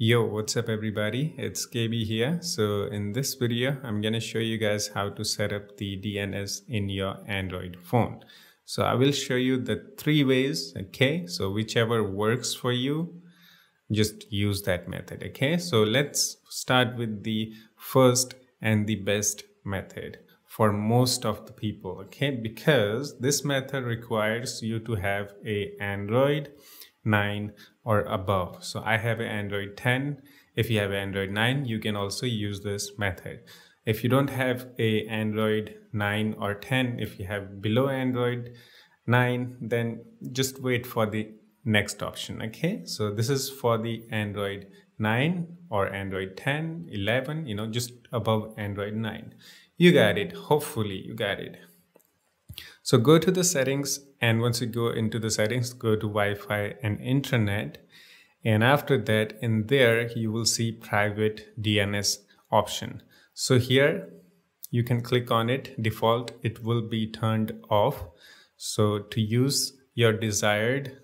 Yo, what's up everybody, it's KB here. So in this video, I'm gonna show you guys how to set up the DNS in your Android phone. So I will show you the 3 ways, okay? So whichever works for you, just use that method, okay? So let's start with the first and the best method for most of the people, okay? Because this method requires you to have a Android 9 or above. So I have an Android 10. If you have Android 9, you can also use this method. If you don't have a Android 9 or 10, if you have below Android 9, then just wait for the next option, okay? So this is for the Android 9 or Android 10, 11, you know, just above Android 9. You got it. Hopefully you got it. So go to the settings, and once you go into the settings, go to Wi-Fi and internet, and after that in there you will see private DNS option. So here you can click on it. Default, it will be turned off. So to use your desired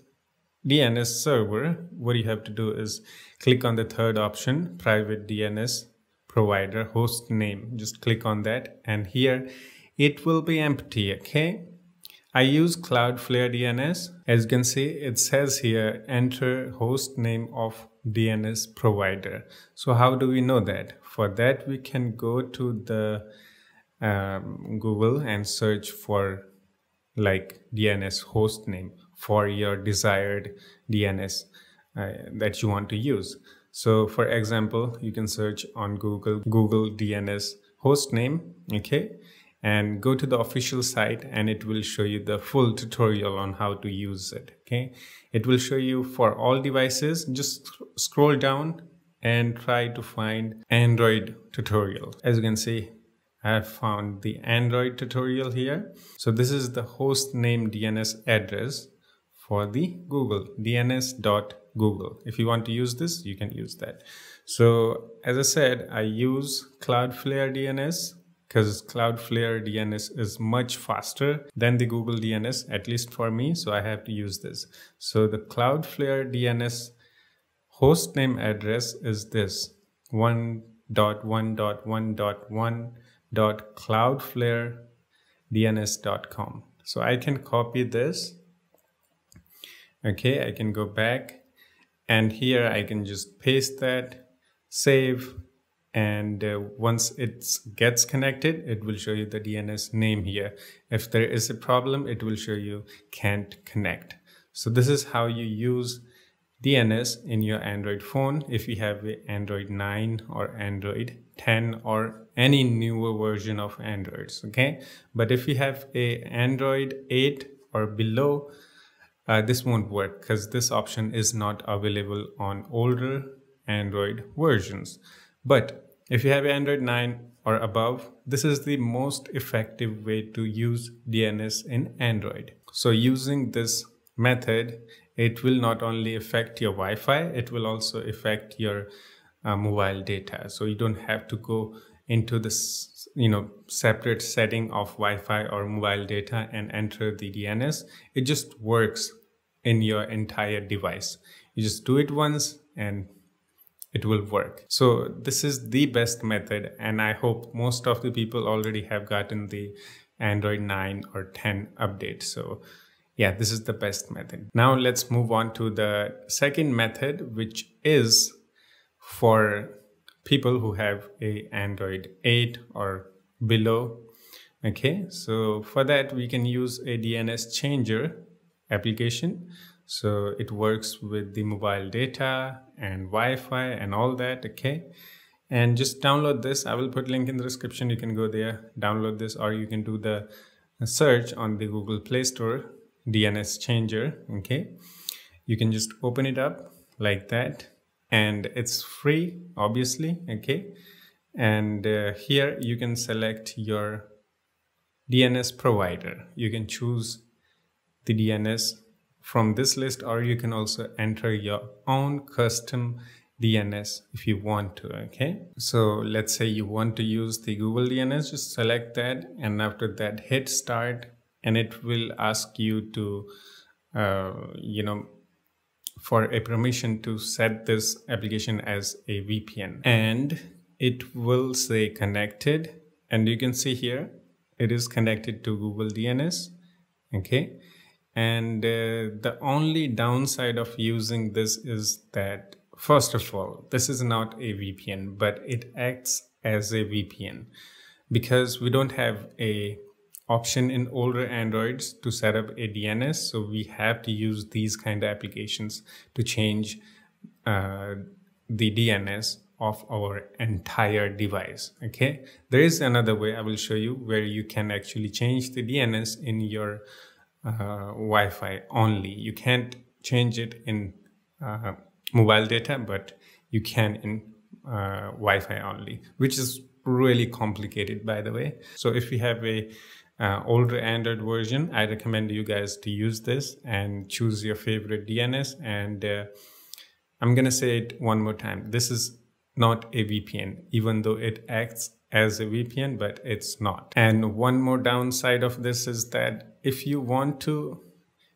DNS server, what you have to do is click on the third option, private DNS provider host name. Just click on that, and here it will be empty, okay? I use Cloudflare DNS. As you can see, it says here, enter host name of DNS provider. So how do we know that? For that, we can go to the Google and search for like DNS host name for your desired DNS that you want to use. So for example, you can search on Google DNS host name, okay? And go to the official site, and it will show you the full tutorial on how to use it, okay? It will show you for all devices. Just scroll down and try to find Android tutorial. As you can see, I have found the Android tutorial here. So this is the host name DNS address for the Google, DNS.google. If you want to use this, you can use that. So as I said, I use Cloudflare DNS, because Cloudflare DNS is much faster than the Google DNS, at least for me, so I have to use this. So the Cloudflare DNS hostname address is this, 1.1.1.1.cloudflare-dns.com. So I can copy this, okay? I can go back, and here I can just paste that, save, and once it gets connected, it will show you the DNS name here. If there is a problem, it will show you can't connect. So this is how you use DNS in your Android phone. If you have an Android 9 or Android 10 or any newer version of Androids, okay? But if you have a Android 8 or below, this won't work because this option is not available on older Android versions. But if you have Android 9 or above, this is the most effective way to use DNS in Android. So using this method, it will not only affect your Wi-Fi, it will also affect your mobile data. So you don't have to go into this, you know, separate setting of Wi-Fi or mobile data and enter the DNS. It just works in your entire device. You just do it once and it will work. So this is the best method, and I hope most of the people already have gotten the Android 9 or 10 update. So yeah, this is the best method. Now let's move on to the second method, which is for people who have a Android 8 or below, okay? So for that, we can use a DNS changer application. So it works with the mobile data and Wi-Fi and all that, okay? And just download this. I will put link in the description. You can go there, download this, or you can do the search on the Google Play Store, DNS changer, okay? You can just open it up like that, and it's free, obviously, okay? And here you can select your DNS provider. You can choose the DNS from this list, or you can also enter your own custom DNS if you want to, okay? So let's say you want to use the Google DNS, just select that, and after that hit start, and it will ask you to, you know, for a permission to set this application as a VPN, and it will say connected, and you can see here it is connected to Google DNS. Okay, and the only downside of using this is that, first of all, this is not a VPN, but it acts as a VPN because we don't have a option in older Androids to set up a DNS. So we have to use these kind of applications to change the DNS of our entire device. Okay, there is another way I will show you where you can actually change the DNS in your Wi-Fi only. You can't change it in mobile data, but you can in Wi-Fi only, which is really complicated, by the way. So if you have a older Android version, I recommend you guys to use this and choose your favorite DNS. And I'm gonna say it one more time, this is not a VPN, even though it acts as a VPN, but it's not. And one more downside of this is that if you want to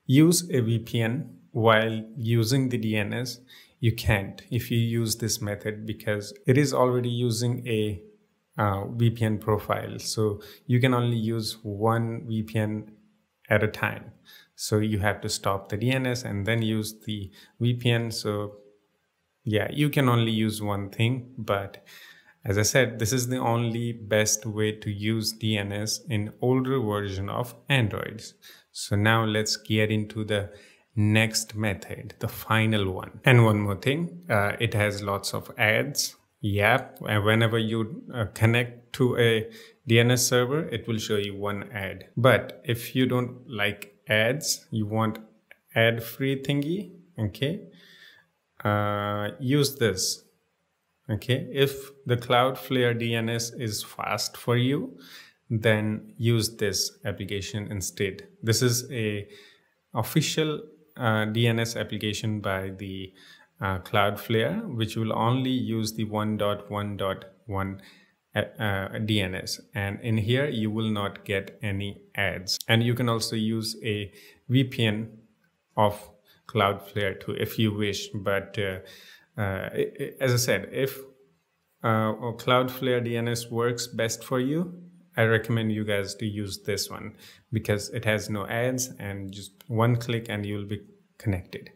use a VPN while using the DNS, you can't if you use this method, because it is already using a VPN profile. So you can only use one VPN at a time. So you have to stop the DNS and then use the VPN. So yeah, you can only use one thing, but as I said, this is the only best way to use DNS in older version of Androids. So now let's get into the next method, the final one. And one more thing, it has lots of ads. Yeah, whenever you connect to a DNS server, it will show you one ad. But if you don't like ads, you want ad-free thingy, okay, use this. Okay, if the Cloudflare DNS is fast for you, then use this application instead. This is a official DNS application by the Cloudflare, which will only use the 1.1.1 DNS, and in here you will not get any ads. And you can also use a VPN of Cloudflare too if you wish, but as I said, if Cloudflare DNS works best for you, I recommend you guys to use this one because it has no ads and just one click and you'll be connected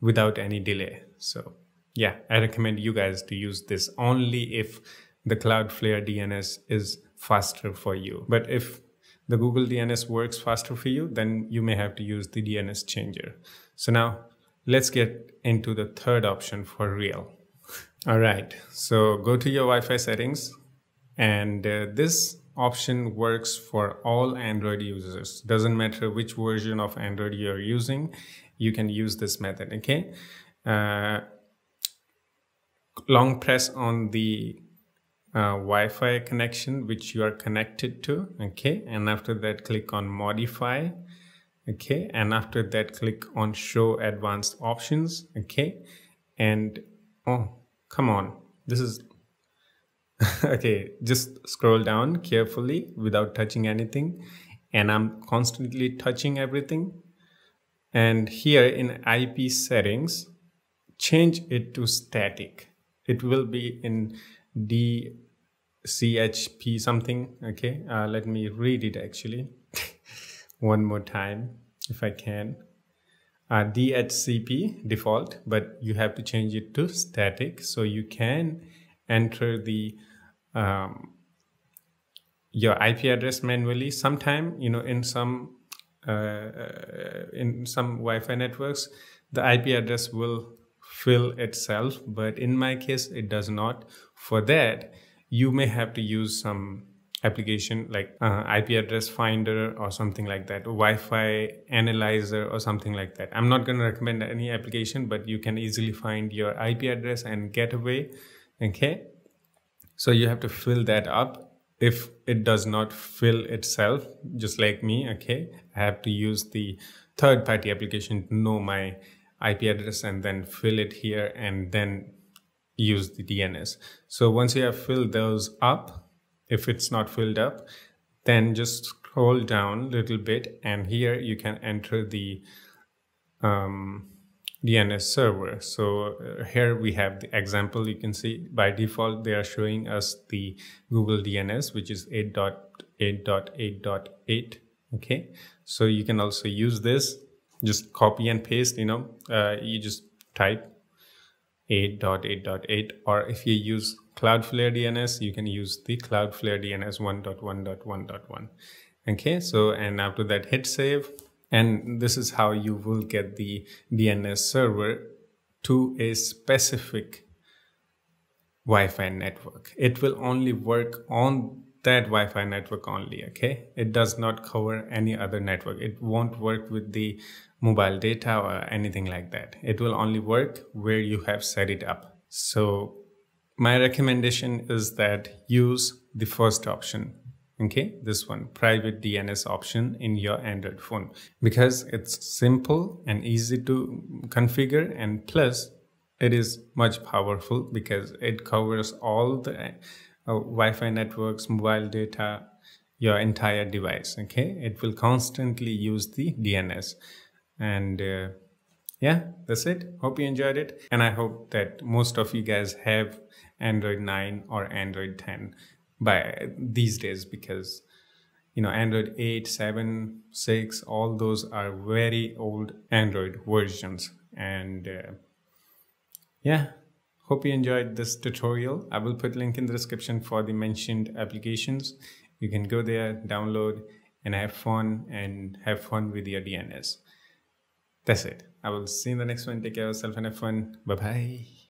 without any delay. So yeah, I recommend you guys to use this only if the Cloudflare DNS is faster for you. But if the Google DNS works faster for you, then you may have to use the DNS changer. So now let's get into the third option for real. All right, so go to your Wi-Fi settings, and this option works for all Android users. Doesn't matter which version of Android you're using, you can use this method. Okay, long press on the Wi-Fi connection which you are connected to, okay, and after that click on modify, okay, and after that click on show advanced options, okay, and oh come on, this is okay, just scroll down carefully without touching anything, and I'm constantly touching everything. And here in IP settings, change it to static. It will be in DCHP something, okay. Let me read it actually one more time if I can. DHCP default, but you have to change it to static. So you can enter the your IP address manually. Sometime, you know, in some Wi-Fi networks, the IP address will fill itself, but in my case it does not. For that, you may have to use some application like IP address finder or something like that, Wi-Fi analyzer or something like that. I'm not going to recommend any application, but you can easily find your IP address and get away. Okay, so you have to fill that up. If it does not fill itself, just like me, okay, I have to use the third-party application to know my IP address and then fill it here and then use the DNS. So once you have filled those up, if it's not filled up, then just scroll down a little bit, and here you can enter the DNS server. So here we have the example. You can see by default they are showing us the Google DNS, which is 8.8.8.8. Okay, so you can also use this, just copy and paste, you know, you just type 8.8.8, or if you use Cloudflare DNS, you can use the Cloudflare DNS 1.1.1.1. Okay, so and after that hit save, and this is how you will get the DNS server to a specific Wi-Fi network. It will only work on that Wi-Fi network only, okay? It does not cover any other network. It won't work with the mobile data or anything like that. It will only work where you have set it up. So my recommendation is that use the first option, okay? This one, private DNS option in your Android phone, because it's simple and easy to configure, and plus it is much powerful because it covers all the Wi-Fi networks, mobile data, your entire device. Okay, it will constantly use the DNS. And yeah, that's it. Hope you enjoyed it, and I hope that most of you guys have Android 9 or Android 10 by these days, because you know, Android 8, 7, 6, all those are very old Android versions. And yeah, hope you enjoyed this tutorial. I will put link in the description for the mentioned applications. You can go there, download, and have fun with your DNS. That's it. I will see you in the next one. Take care of yourself and have fun. Bye-bye.